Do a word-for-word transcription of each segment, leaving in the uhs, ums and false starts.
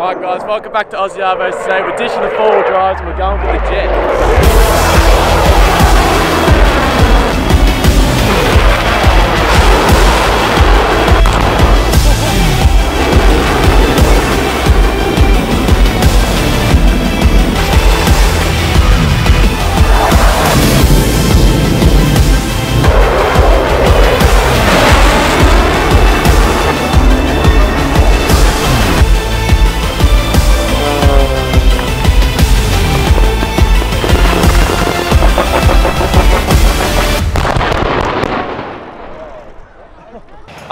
Right guys, welcome back to Aussie Arvos. Today we're dishing the four-wheel drives and we're going for the jet.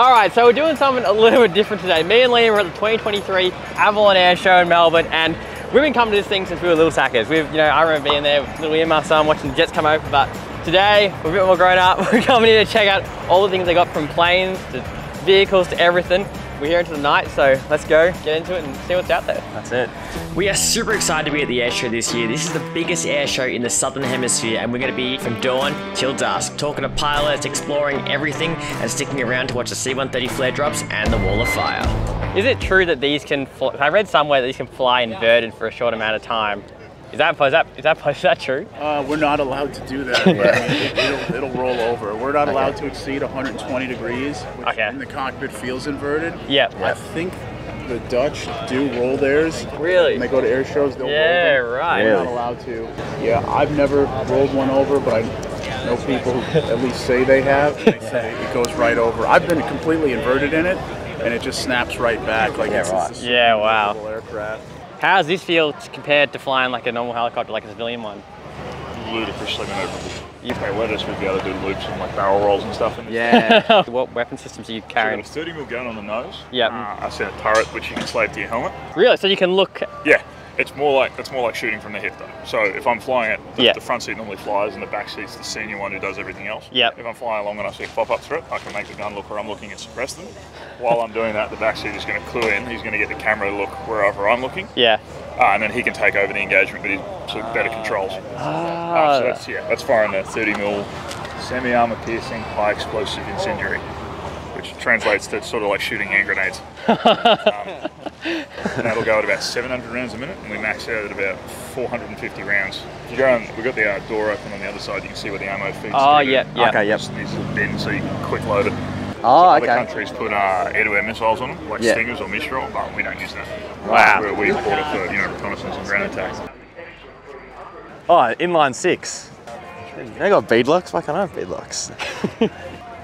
Alright, so we're doing something a little bit different today. Me and Liam are at the twenty twenty-three Avalon Air Show in Melbourne, and we've been coming to this thing since we were little sackers. We've, you know, I remember being there with little Liam, my son, watching the jets come over, but today we're a bit more grown up. We're coming in to check out all the things they got, from planes to vehicles to everything. We're here into the night, so let's go get into it and see what's out there. That's it. We are super excited to be at the air show this year. This is the biggest air show in the Southern Hemisphere, and we're going to be from dawn till dusk, talking to pilots, exploring everything, and sticking around to watch the C one thirty flare drops and the wall of fire. Is it true that these can fly? I read somewhere that these can fly inverted for a short amount of time. Is that, is that, is that, is that true? Uh, we're not allowed to do that. it, it'll, it'll roll over. We're not allowed okay. to exceed one hundred twenty degrees, which okay. in the cockpit feels inverted. Yeah. I think the Dutch do roll theirs. Really? When they go to air shows, they'll yeah, roll them. Right. We're really? not allowed to. Yeah, I've never rolled one over, but I know people who at least say they have. They say it goes right over. I've been completely inverted in it, and it just snaps right back. Like yeah, it's, right. it's yeah, wow. aircraft. How does this feel compared to flying like a normal helicopter, like a civilian one? Ludicrously maneuverable. You probably let us we'd be able to do loops and like barrel rolls and stuff. And yeah. What weapon systems do you carry? So you've got a thirty mil gun on the nose. Yeah. Uh, I seen a turret which you can slave to your helmet. Really? So you can look? Yeah. It's more like it's more like shooting from the hip though. So if I'm flying it, the, yeah. the front seat normally flies and the back seat's the senior one who does everything else. Yep. If I'm flying along and I see a pop-up threat, I can make the gun look where I'm looking and suppress them. While I'm doing that, the back seat is going to clue in. He's going to get the camera to look wherever I'm looking. Yeah. Uh, and then he can take over the engagement, but he's sort of better controls. Oh. Uh, so that's, yeah, that's firing that thirty mil semi-armor piercing high explosive incendiary, which translates to sort of like shooting hand grenades. um, And that'll go at about seven hundred rounds a minute, and we max out at about four hundred fifty rounds. If you go on, we've got the uh, door open on the other side, you can see where the ammo feeds. Oh, yeah, yeah. Okay, yep. There's a bin so you can quick load it. Oh, so okay. Other countries put uh, air-to-air missiles on them, like yeah. Stingers or Mistral, but we don't use that. Wow. Where we bought it for, you know, reconnaissance and ground attack. Oh, inline six. They got beadlocks? Why can't I have beadlocks?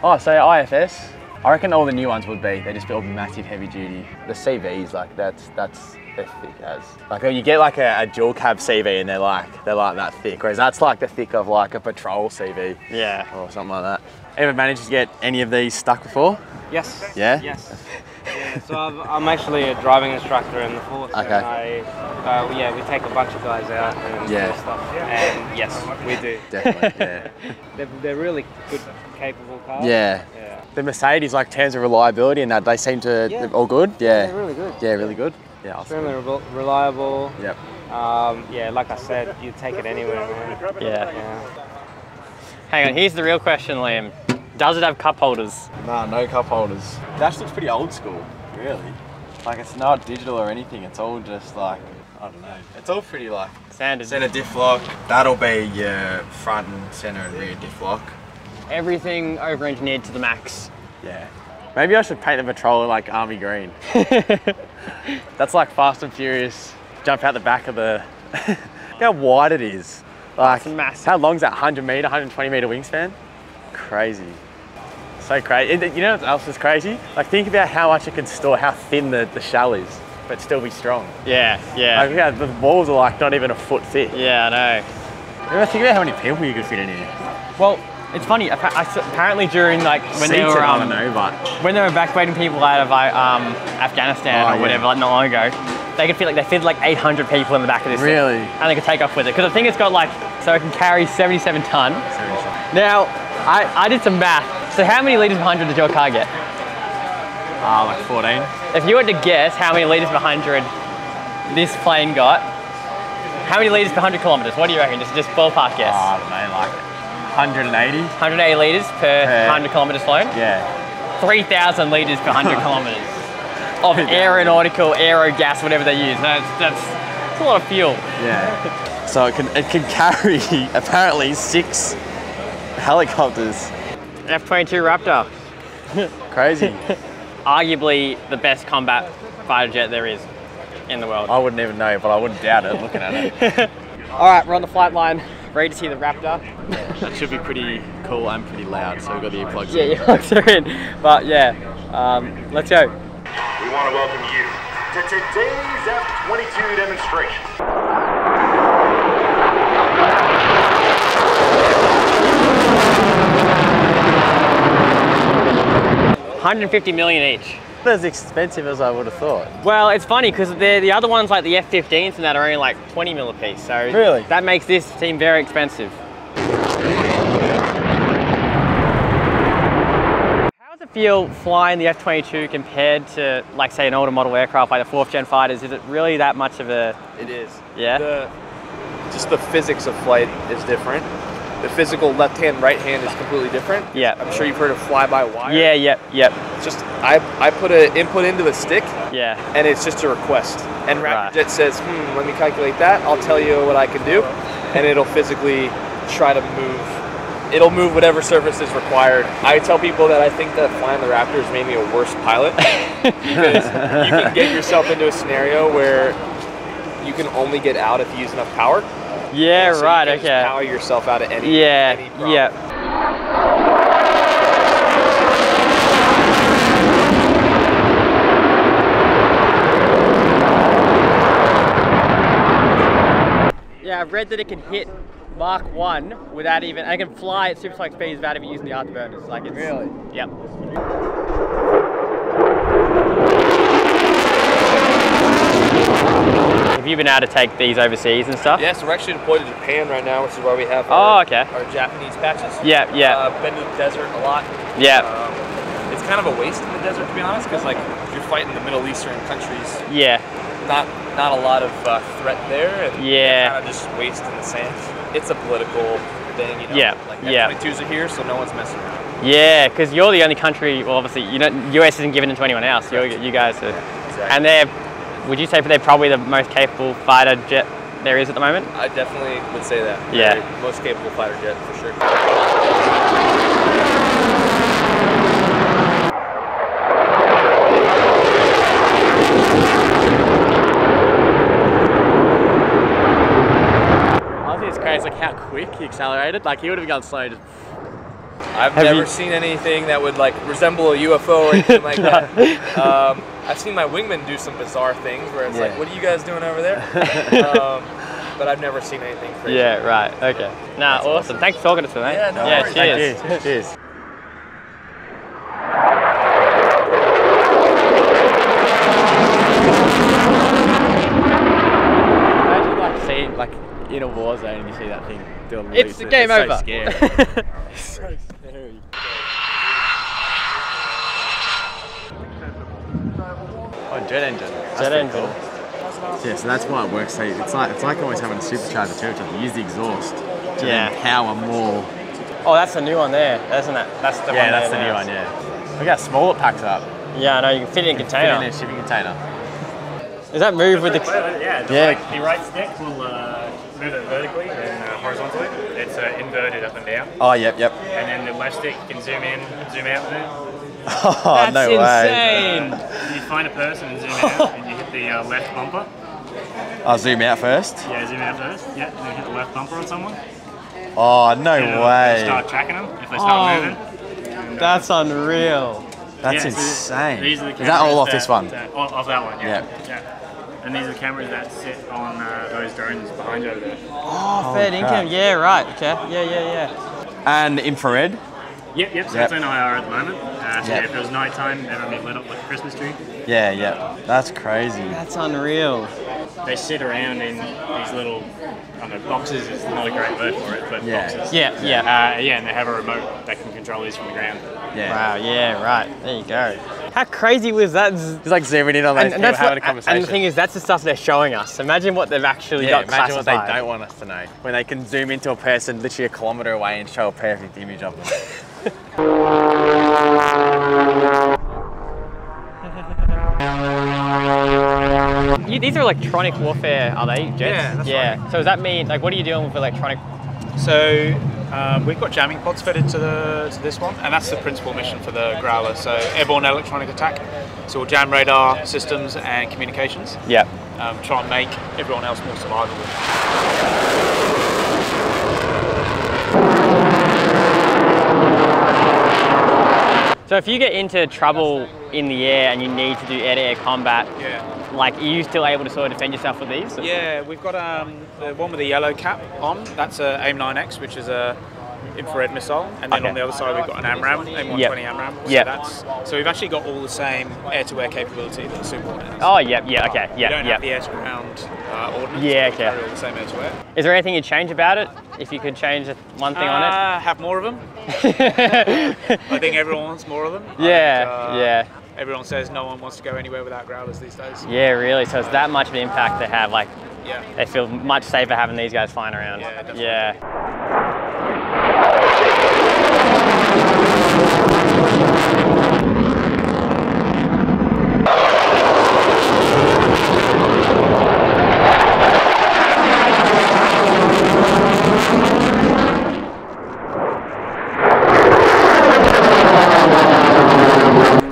Oh, so I F S? I reckon all the new ones would be, they just build massive heavy duty. The C Vs, like that's, that's, they're thick as. Like you get like a, a dual cab C V and they're like, they're like that thick. Whereas that's like the thick of like a patrol C V. Yeah. Or something like that. Ever managed to get any of these stuck before? Yes. Yeah? Yes. Yeah, so I've, I'm actually a driving instructor in the force. Okay. And I, uh, yeah, we take a bunch of guys out and yeah. stuff. And yes, we do. Definitely, yeah. they're, they're really good, capable cars. Yeah. yeah. The Mercedes, like in terms of reliability and that, they seem to, yeah. all good? Yeah. yeah, really good. Yeah, really good. Yeah, extremely awesome. re reliable. Yep. Um, yeah, like I said, you take it anywhere, man. Yeah. yeah. Hang on, here's the real question, Liam. Does it have cup holders? Nah, no cup holders. That looks pretty old school, really. Like, it's not digital or anything, it's all just like, I don't know. It's all pretty like... Standard. Centre diff lock, that'll be your front and centre and rear diff lock. Everything over-engineered to the max. Yeah. Maybe I should paint the patrol like army green. That's like Fast and Furious. Jump out the back of the... Look how wide it is. Like, that's massive. How long's that? one hundred meter, one hundred twenty meter wingspan? Crazy. So crazy. You know what else is crazy? Like, think about how much it can store, how thin the, the shell is, but still be strong. Yeah, yeah. Like, yeah, the walls are like not even a foot thick. Yeah, I know. Think about how many people you could fit in here. Well. It's funny. Apparently, during like when they were um, know, but... when they were evacuating people out of um, Afghanistan oh, or whatever, yeah. like not long ago, they could feel like they fed like eight hundred people in the back of this. Really? Thing, and they could take off with it because I think it's got like so it can carry seventy-seven ton. seventy-seven. Now, I I did some math. So how many liters per hundred did your car get? Ah, uh, like fourteen. If you were to guess how many liters per hundred this plane got, how many liters per hundred kilometers? What do you reckon? Just just ballpark guess. Oh, I don't know, like. one hundred eighty. one hundred eighty litres per, per one hundred kilometres flown? Yeah. three thousand litres per one hundred kilometres. of aeronautical, aero gas, whatever they use. That's, that's, that's a lot of fuel. Yeah. So it can, it can carry apparently six helicopters. F twenty-two Raptor. Crazy. Arguably the best combat fighter jet there is in the world. I wouldn't even know, but I wouldn't doubt it looking at it. All right, we're on the flight line, ready to see the Raptor. That should be pretty cool and pretty loud, so we've got the earplugs in. Yeah, earplugs are in. But yeah, um, let's go. We want to welcome you to today's F twenty-two demonstration. one hundred fifty million each. Not as expensive as I would have thought. Well, it's funny because the other ones like the F fifteens and that are only like twenty mil a piece. So really? That makes this seem very expensive. How does it feel flying the F twenty-two compared to like say an older model aircraft like the fourth gen fighters? Is it really that much of a... It is. Yeah? The, just the physics of flight is different. The physical left hand, right hand is completely different. Yeah. I'm sure you've heard of fly-by-wire. Yeah, yep, yep. It's just, I, I put an input into a stick. Yeah. And it's just a request. And Raptor Jet says, hmm, let me calculate that. I'll tell you what I can do. And it'll physically try to move. It'll move whatever surface is required. I tell people that I think that flying the Raptor has made me a worse pilot. Because you can get yourself into a scenario where you can only get out if you use enough power. Yeah, so right, you can okay. Just power yourself out of any, yeah, any problem. Yeah. Yeah, I've read that it can hit Mark one without even, and it can fly at supersonic speeds without even using the afterburners. Like it's, really? Yep. Have you been able to take these overseas and stuff? Yeah, so we're actually deployed to Japan right now, which is where we have our, oh, okay. our Japanese patches. Yeah, yeah. Uh, been to the desert a lot. Yeah. Um, it's kind of a waste in the desert, to be honest, because like if you're fighting the Middle Eastern countries, yeah, not not a lot of uh, threat there. And yeah. Kind of just waste in the sand. It's a political thing, you know. Yeah. Like F twenty-twos are here, so no one's messing around. Yeah, because you're the only country. Well, obviously, you know, U S isn't giving it to anyone else. You're, you guys are, yeah, exactly. And they're. Would you say they're probably the most capable fighter jet there is at the moment? I definitely would say that. Yeah. They're the most capable fighter jet for sure. I think it's crazy like how quick he accelerated. Like he would have gone slow. Just... I've have never you... seen anything that would like resemble a U F O or anything like that. Um, I've seen my wingmen do some bizarre things where it's yeah. like, what are you guys doing over there? um, but I've never seen anything crazy. Yeah, right, okay. Nah, awesome. awesome. Thanks for talking to us, mate. Yeah, no yeah, worries. Cheers. Thank you. Cheers. Imagine like seeing, like, in a war zone and you see that thing do a little bit. It's the game over. It's so scary. It's so scary. Oh, jet engine. That's jet engine. Cool. Yeah, so that's why it works. So it's like it's like always having a supercharger too, to use the exhaust to yeah. then power more. Oh, that's the new one there, isn't it? That's the yeah, one. Yeah, that's there the now. new one. Yeah. Look how small it packs up. Yeah, I know. You can fit it in a container. Fit in a shipping container. Does that move with the? Yeah. Just yeah. Like the right stick will uh, move it vertically and uh, horizontally. It's uh, inverted up and down. Oh, yep, yep. And then the left stick can zoom in, zoom out there. Oh, that's no insane. Way. Uh, you find a person and zoom out and you hit the uh, left bumper. I'll zoom out first? Yeah, zoom out first. Yeah, and then hit the left bumper on someone. Oh, no and way. Start tracking them if they start oh, moving. That's unreal. That's yeah, insane. So these are the cameras. Is that all off that, this one? That, all, off that one, yeah. Yeah. yeah. And these are the cameras that sit on uh, those drones behind you over there. Oh, fair oh, income. Yeah, right. Okay. Yeah, yeah, yeah. And infrared? Yep, yep, so yep. it's on I R at the moment. Uh, so yep. yeah, if it was night time, everyone would be lit up like a Christmas tree. Yeah, yeah, that's crazy. That's unreal. They sit around in these little, I don't know, boxes is not a great word for it, but yeah. boxes. Yeah, yeah. Uh, yeah, and they have a remote that can control these from the ground. Yeah. Wow, yeah, right, there you go. How crazy was that? It's like zooming in on those and, people and having what, a conversation. And the thing is, that's the stuff they're showing us. Imagine what they've actually yeah, got imagine classified. What they don't want us to know. When they can zoom into a person literally a kilometre away and show a perfect image of them. Thank you. these are electronic warfare, are they, jets? Yeah, that's yeah. right. So does that mean, like, what are you doing with electronic? So um, we've got jamming pods fitted to, the, to this one, and that's the principal mission for the Growler. So airborne electronic attack. So we'll jam radar systems and communications. Yeah. Um, try and make everyone else more survivable. So if you get into trouble in the air and you need to do air-to-air combat, yeah. like, are you still able to sort of defend yourself with these? Yeah, we've got um, the one with the yellow cap on. That's a AIM nine X, which is a infrared missile, and then okay. on the other side we've got an AMRAAM, AIM one twenty yep. AMRAAM. So, yep. that's, so we've actually got all the same air-to-air capability that the Super Hornet has. Oh, yeah, yeah, okay, yeah, yeah. We don't yep. have the air-to-ground uh, ordnance, yeah, okay. carry all the same air-to-air. Is there anything you'd change about it? If you could change one thing uh, on it? Have more of them. I think everyone wants more of them. Yeah, and, uh, yeah. everyone says no one wants to go anywhere without growlers these days. Yeah, really, so it's that much of an impact they have. Like, yeah. they feel much safer having these guys flying around. Yeah, definitely. Yeah.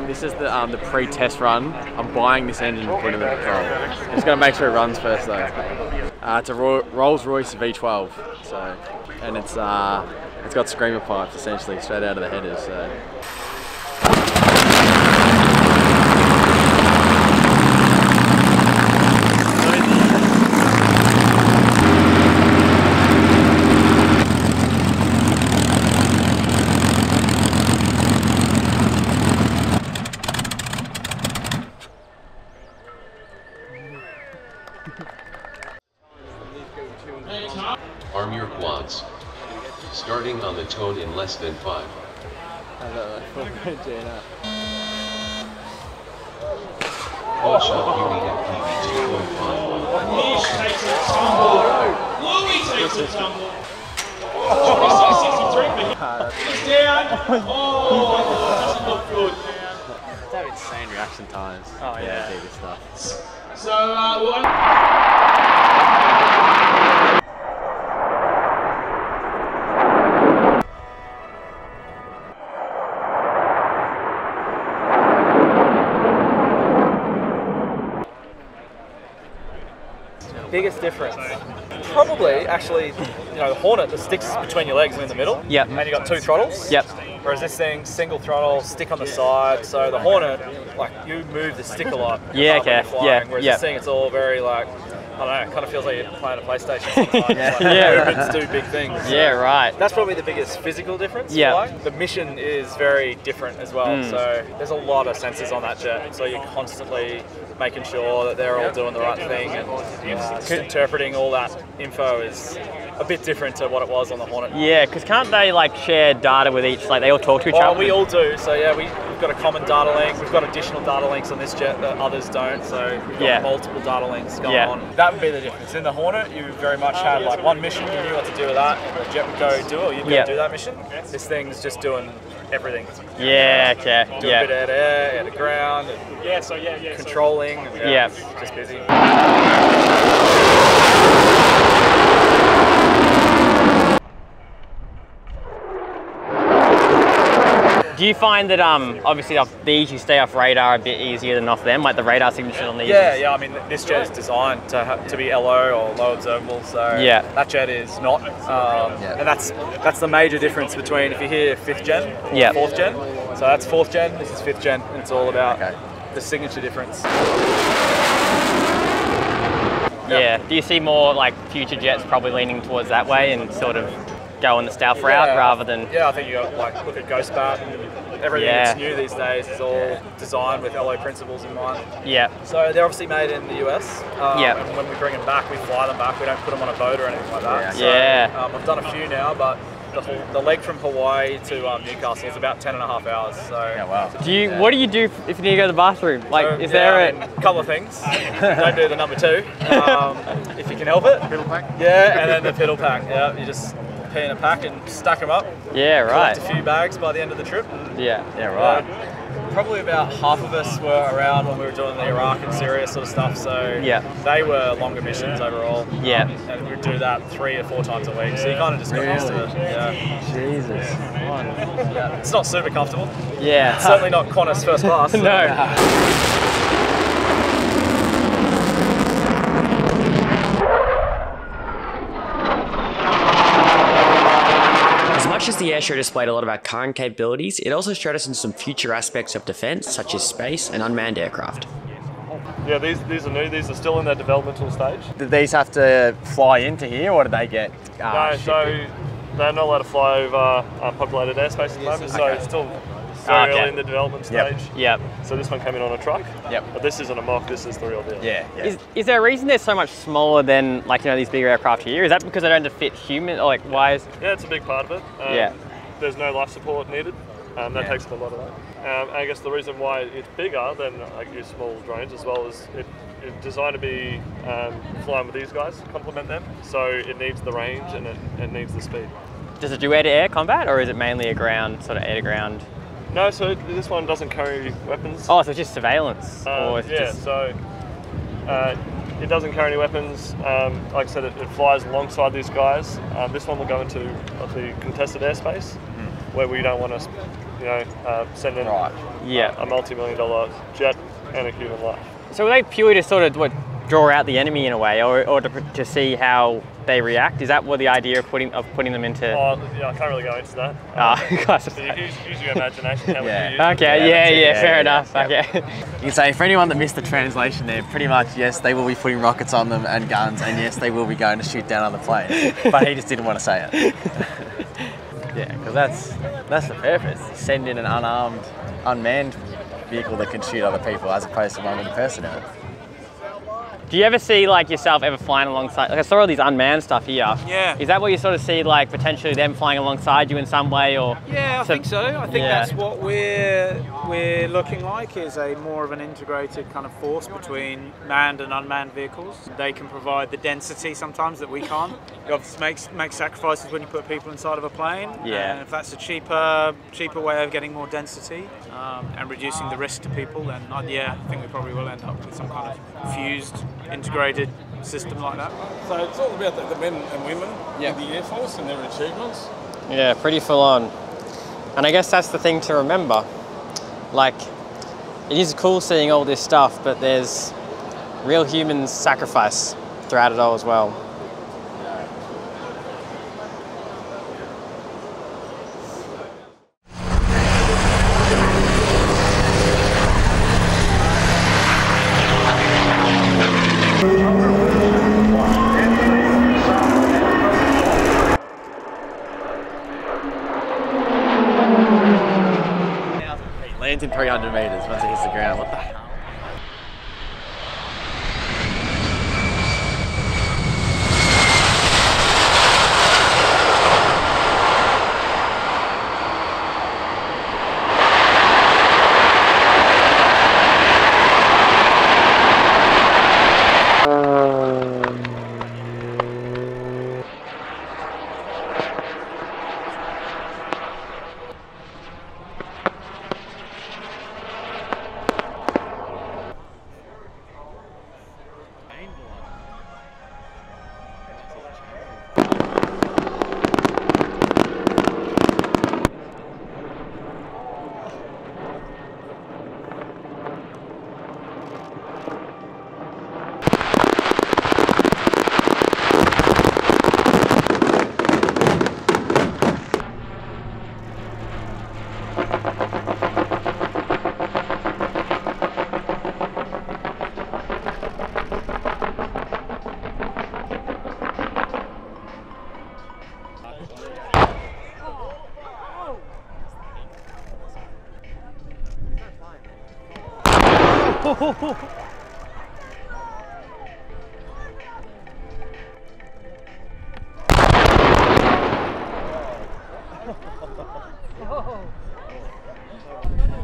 This is the, um, the pre-test run. I'm buying this engine and putting it in the Patrol. Just going to make sure it runs first though. Uh, it's a Ro Rolls Royce V twelve, so, and it's uh, it's got screamer pipes essentially straight out of the headers. Arm your quads. Starting on the tone in less than five. Also, you need a P V two point five. Niche takes a tumble. Louis takes a tumble. twenty-six sixty-three. He's down. Oh, doesn't look good. They have insane reaction times. Oh yeah. They do this stuff. So uh, one. Biggest difference, probably actually, you know, the Hornet, the sticks between your legs in the middle. Yep. And you got two throttles. Yep. Whereas this thing, single throttle, stick on the side. So the Hornet, like, you move the stick a lot. Yeah. Okay. Flying, yeah. Whereas yep. this thing, it's all very like, I don't know, it kind of feels like you're playing a PlayStation sometimes. yeah. Like, yeah. Movements do big things. So yeah. Right. That's probably the biggest physical difference. Yeah. Like. The mission is very different as well. Mm. So there's a lot of sensors on that jet. So you're constantly making sure that they're all doing the right thing, and uh, just interpreting all that info is a bit different to what it was on the Hornet. Yeah, because can't they like share data with each, like they all talk to each well, other? We all do, so yeah, we, we've got a common data link, we've got additional data links on this jet that others don't, so we've got yeah. multiple data links going yeah. on. That would be the difference. In the Hornet, you very much had like one mission, you knew what to do with that, and the jet would go do it, or you'd go yeah. do that mission. This thing's just doing everything. Yeah, okay. Do yeah. a bit of air, air to ground, and yeah, so yeah, yeah, controlling, so. And, yeah, yeah. just busy. Do you find that um, obviously off these you stay off radar a bit easier than off them, like the radar signature on these? Yeah, yeah. I mean, this jet is designed to have, to be L O or low observable, so yeah. that jet is not, um, yeah. and that's that's the major difference between if you hear fifth gen, yeah. fourth gen. So that's fourth gen. This is fifth gen. And it's all about okay. the signature difference. Yeah. yeah. Do you see more like future jets probably leaning towards that way and sort of go on the stealth yeah, route rather than... Yeah, I think you got, like, look at Ghost Bat, and everything yeah. that's new these days is all designed with L O principles in mind. Yeah. So they're obviously made in the U S. Um, yeah. And when we bring them back, we fly them back, we don't put them on a boat or anything like that. Yeah. So, yeah. Um, I've done a few now, but the, the leg from Hawaii to um, Newcastle is about ten and a half hours. So. Yeah, wow. Do you, yeah. What do you do if you need to go to the bathroom? Like, so, is yeah, there a... I mean, couple of things. Don't do the number two, um, if you can help it. Piddle pack. Yeah, and then the piddle pack. Yeah, you just... in a pack and stack them up. Yeah, right. Collect a few bags by the end of the trip. Yeah, yeah, right. Uh, probably about half of us were around when we were doing the Iraq and Syria sort of stuff, so yeah. they were longer missions overall. Yeah. And we'd do that three or four times a week, so you kind of just got used to it. Yeah. Jesus. Yeah. Yeah. It's not super comfortable. Yeah. It's certainly not Qantas first class. No. As the airshow displayed a lot of our current capabilities, it also showed us in some future aspects of defence, such as space and unmanned aircraft. Yeah, these, these are new. These are still in their developmental stage. Did these have to fly into here, or did they get? Uh, no, so they're not allowed to fly over uh, populated airspace at the moment, so okay. it's still very okay. early in the development stage. Yep. yep. So this one came in on a truck. Yep. But this isn't a mock. This is the real deal. Yeah. yeah. Is, is there a reason they're so much smaller than like you know these bigger aircraft here? Is that because they don't fit human? Or, like why is? Yeah, it's a big part of it. Um, yeah. There's no life support needed. Um, that yeah. takes up a lot of that. Um, I guess the reason why it's bigger than like your small drones as well is it, it's designed to be um, flying with these guys, complement them. So it needs the range and it, it needs the speed. Does it do air-to-air combat, or is it mainly a ground sort of air-to-ground? No, so this one doesn't carry weapons. Oh, so it's just surveillance? Um, or it's yeah, just... so uh, it doesn't carry any weapons. Um, like I said, it, it flies alongside these guys. Um, this one will go into obviously contested airspace mm. where we don't want to you know, uh, send in right. yeah. a, a multi-million dollar jet and a human life. So were they purely to sort of what, draw out the enemy in a way or, or to, to see how they react? Is that what the idea of putting of putting them into? Oh, yeah, I can't really go into that. Oh, gosh. So you use, use your imagination. How yeah. You okay, yeah, yeah, yeah, yeah, fair yeah, enough. Yeah. Okay. You can say, for anyone that missed the translation there, pretty much, yes, they will be putting rockets on them and guns, and yes, they will be going to shoot down on the plane. But he just didn't want to say it. Yeah, because that's, that's the purpose. Send in an unarmed, unmanned vehicle that can shoot other people as opposed to one in person. Do you ever see like yourself ever flying alongside, like I saw all these unmanned stuff here. Yeah. Is that what you sort of see like potentially them flying alongside you in some way or? Yeah, I so, think so. I think yeah. that's what we're, we're looking like is a more of an integrated kind of force between manned and unmanned vehicles. They can provide the density sometimes that we can't. You obviously make, make sacrifices when you put people inside of a plane. Yeah. And if that's a cheaper, cheaper way of getting more density um, and reducing the risk to people, then uh, yeah, I think we probably will end up with some kind of fused integrated system like that. So it's all about the, the men and women yeah. in the Air Force and their achievements. Yeah, pretty full on. And I guess that's the thing to remember. Like, it is cool seeing all this stuff, but there's real human sacrifice throughout it all as well. In three hundred metres once it hits the ground. What the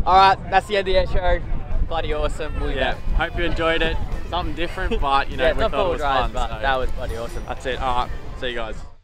Alright, that's the end of the air show. Bloody awesome. We'll yeah, hope you enjoyed it. Something different, but you know, yeah, we thought it was fun. So. That was bloody awesome. That's it. Alright, see you guys.